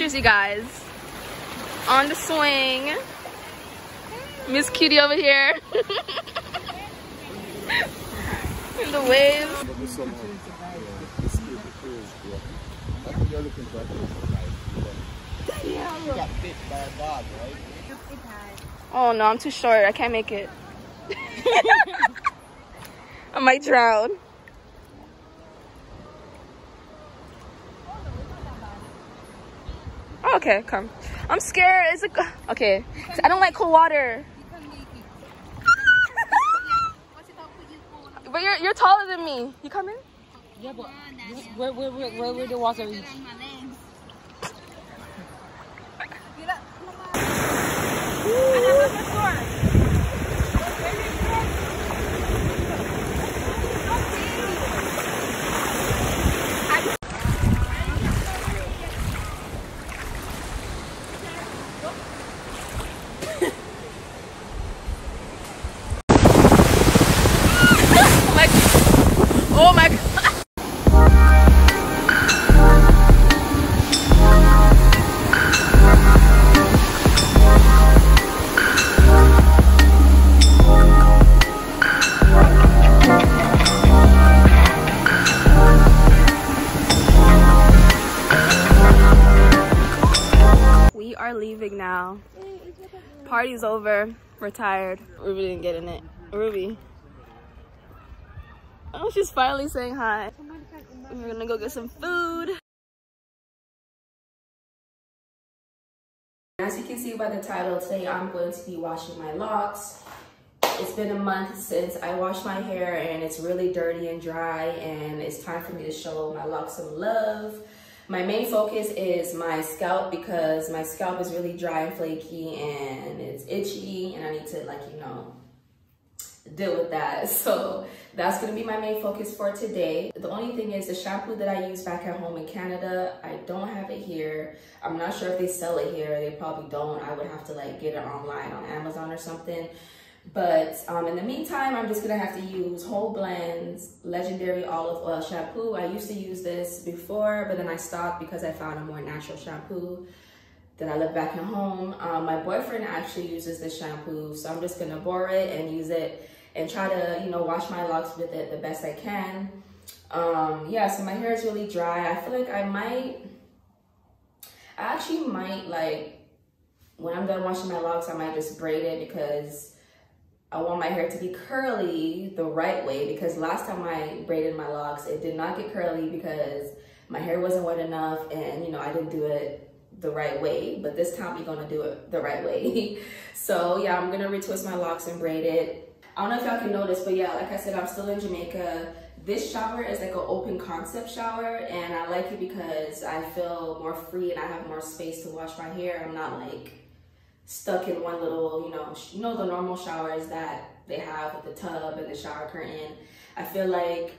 pictures, you guys. On the swing. Miss Cutie over here. In the waves. Oh no, I'm too short. I can't make it. I might drown. Oh, okay, come. I'm scared. It's like, okay. I don't like cold water. But you're taller than me. You coming? Yeah, but where will the water reach? Leaving now. Party's over. We're tired. Ruby didn't get in it. Ruby. Oh, she's finally saying hi. We're gonna go get some food. As you can see by the title, today I'm going to be washing my locks. It's been a month since I washed my hair and it's really dirty and dry, and it's time for me to show my locks some love. My main focus is my scalp because my scalp is really dry and flaky and it's itchy, and I need to, like, you know, deal with that. So that's gonna be my main focus for today. The only thing is the shampoo that I use back at home in Canada, I don't have it here. I'm not sure if they sell it here. They probably don't. I would have to like get it online on Amazon or something. But in the meantime, I'm just gonna have to use Whole Blend's Legendary Olive Oil Shampoo. I used to use this before, but then I stopped because I found a more natural shampoo that I left back at home. My boyfriend actually uses this shampoo, so I'm just gonna borrow it and use it and try to, you know, wash my locks with it the best I can. Yeah, so my hair is really dry. I feel like I actually might, like, when I'm done washing my locks, I might just braid it because I want my hair to be curly the right way, because last time I braided my locks, it did not get curly because my hair wasn't wet enough and, you know, I didn't do it the right way. But this time we're gonna do it the right way. So yeah, I'm gonna retwist my locks and braid it. I don't know if y'all can notice, but yeah, like I said, I'm still in Jamaica. This shower is like an open concept shower, and I like it because I feel more free and I have more space to wash my hair. I'm not like stuck in one little, you know the normal showers that they have with the tub and the shower curtain. I feel like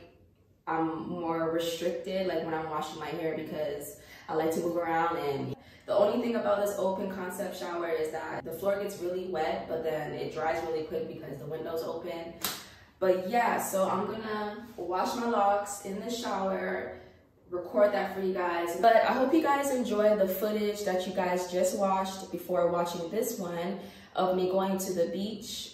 I'm more restricted, like, when I'm washing my hair because I like to move around. And the only thing about this open concept shower is that the floor gets really wet, but then it dries really quick because the window's open. But yeah, so I'm gonna wash my locks in the shower, record that for you guys. But I hope you guys enjoy the footage that you guys just watched before watching this one of me going to the beach.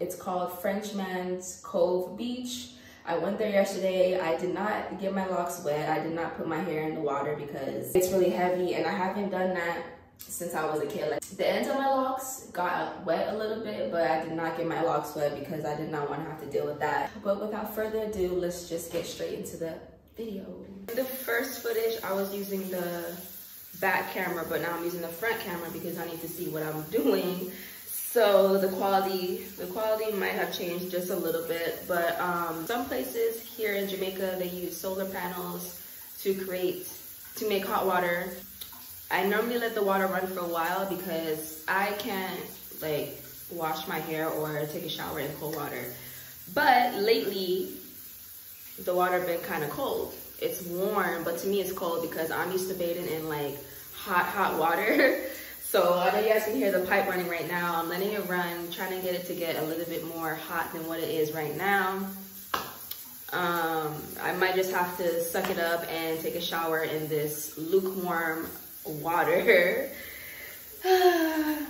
It's called Frenchman's Cove Beach. I went there yesterday. I did not get my locks wet. I did not put my hair in the water because it's really heavy, and I haven't done that since I was a kid. Like, the ends of my locks got wet a little bit, but I did not get my locks wet because I did not want to have to deal with that. But without further ado, let's just get straight into the video. The first footage I was using the back camera, but now I'm using the front camera because I need to see what I'm doing. So the quality might have changed just a little bit, but some places here in Jamaica, they use solar panels to make hot water. I normally let the water run for a while because I can't, like, wash my hair or take a shower in cold water. But lately, the water been kind of cold. It's warm, but to me it's cold because I'm used to bathing in like hot water. So I know you guys can hear the pipe running right now. I'm letting it run, trying to get it to get a little bit more hot than what it is right now. I might just have to suck it up and take a shower in this lukewarm water.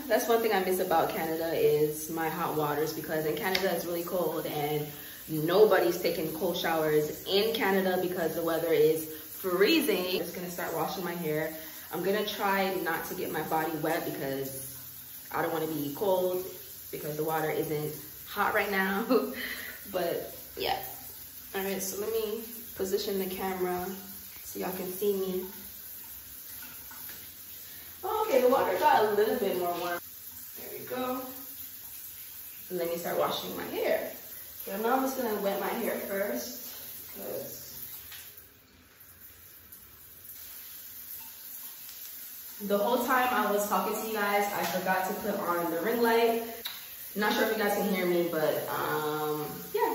That's one thing I miss about Canada is my hot waters, because in Canada it's really cold and nobody's taking cold showers in Canada because the weather is freezing. I'm just gonna start washing my hair. I'm gonna try not to get my body wet because I don't want to be cold because the water isn't hot right now. But yeah. All right, so let me position the camera so y'all can see me. Oh, okay, the water got a little bit more warm. There we go. And let me start washing my hair. So I'm just gonna wet my hair first, because the whole time I was talking to you guys, I forgot to put on the ring light. Not sure if you guys can hear me, but yeah.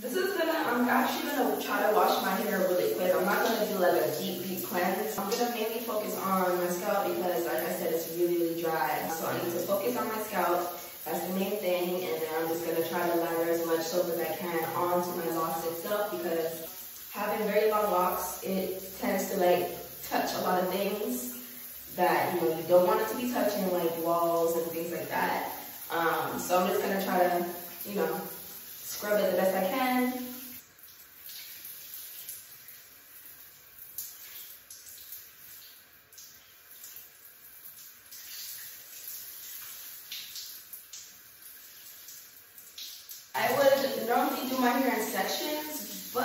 This is gonna, I'm actually gonna try to wash my hair really quick. I'm not gonna do like a deep cleanse. I'm gonna mainly focus on my scalp because like I said, it's really dry. So I need to focus on my scalp. That's the main thing. And then I'm just gonna try to lather as much soap as I can onto my locks itself, because having very long locks, it tends to like touch a lot of things that you don't want it to be touching, like walls and things like that. So I'm just gonna try to, scrub it the best I can. I would normally do my hair in sections, but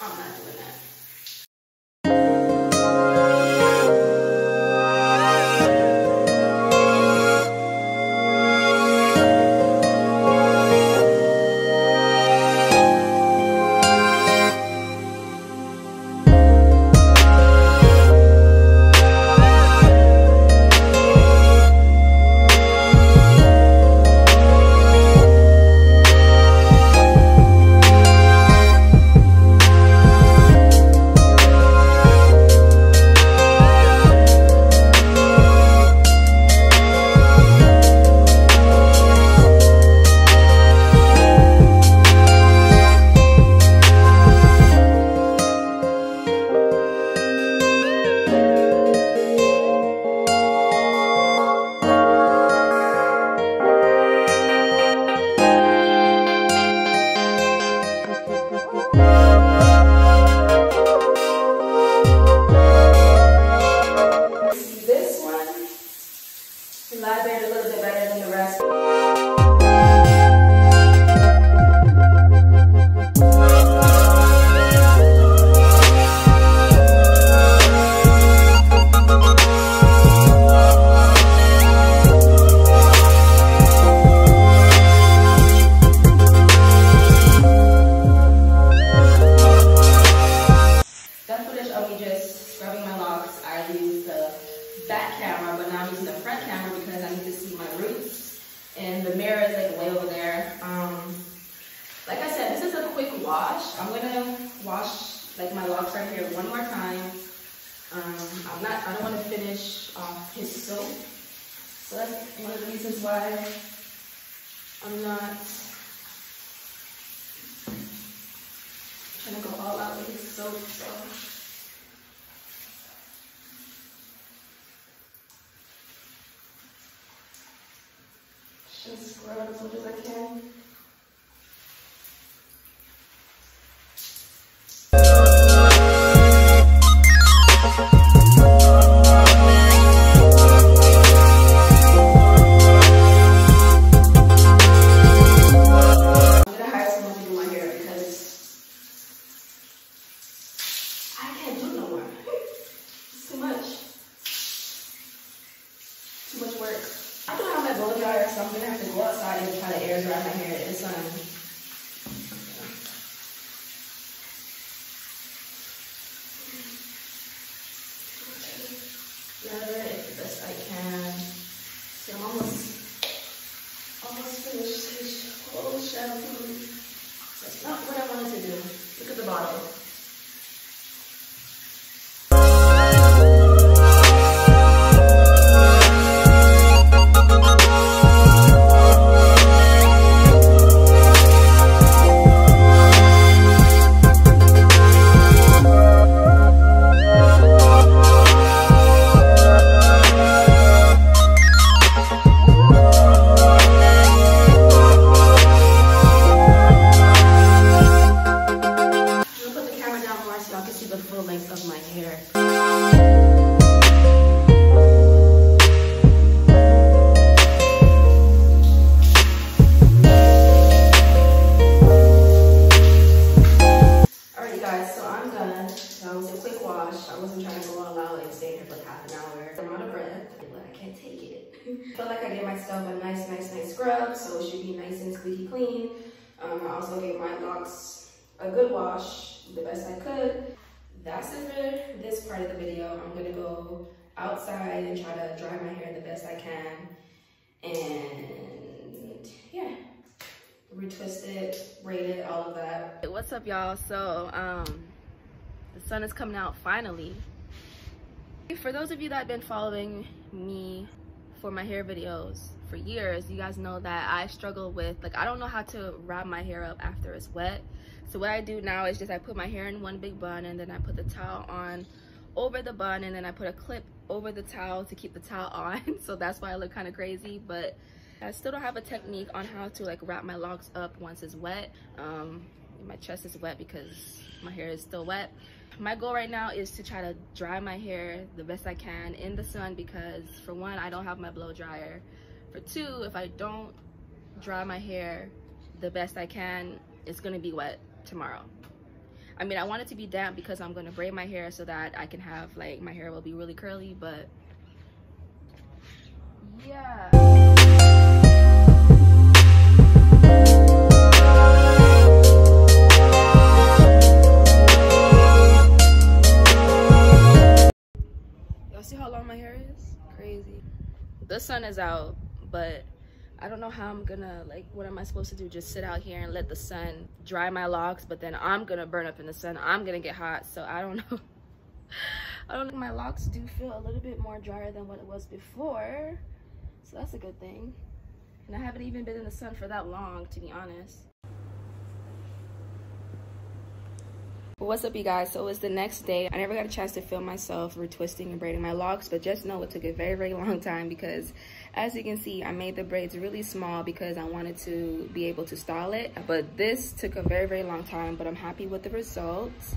I'm not doing that. I don't want to finish off his soap, so that's one of the reasons why I'm not trying to go all out with his soap. So just scrub it as much as I can. the full length of my hair. Feel like I gave myself a nice scrub, so it should be nice and squeaky clean. I also gave my locks a good wash, the best I could. That's it for this part of the video. I'm gonna go outside and try to dry my hair the best I can. And yeah, retwist it, braid it, all of that. Hey, what's up, y'all? So the sun is coming out finally. For those of you that have been following me for my hair videos for years, you guys know that I struggle with, like, I don't know how to wrap my hair up after it's wet. So what I do now is just I put my hair in one big bun, and then I put the towel on over the bun, and then I put a clip over the towel to keep the towel on. So that's why I look kind of crazy, but I still don't have a technique on how to, like, wrap my locks up once it's wet. My chest is wet because my hair is still wet. My goal right now is to try to dry my hair the best I can in the sun, because for one, I don't have my blow dryer. For two, if I don't dry my hair the best I can, it's gonna be wet tomorrow. I mean, I want it to be damp because I'm gonna braid my hair so that I can have, like, my hair will be really curly, but yeah. The sun is out, but I don't know how I'm gonna, like, what am I supposed to do? Just sit out here and let the sun dry my locks? But then I'm gonna burn up in the sun, I'm gonna get hot, so I don't know. I don't know. My locks do feel a little bit more drier than what it was before, so that's a good thing. And I haven't even been in the sun for that long, to be honest. What's up, you guys? So it's the next day. I never got a chance to film myself retwisting and braiding my locks, but just know it took a very long time, because as you can see, I made the braids really small because I wanted to be able to style it. But this took a very long time, but I'm happy with the results.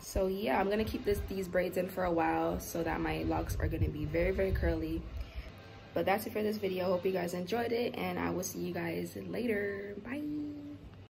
So yeah, I'm gonna keep these braids in for a while so that my locks are gonna be very curly. But that's it for this video. Hope you guys enjoyed it, and I will see you guys later. Bye.